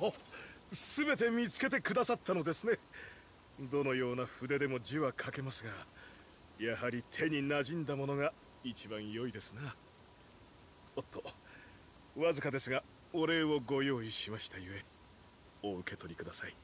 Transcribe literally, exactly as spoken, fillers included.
おお、すべて見つけてくださったのですね。どのような筆でも字は書けますが、やはり手に馴染んだものが一番良いですな。おっと、わずかですがお礼をご用意しましたゆえお受け取りください。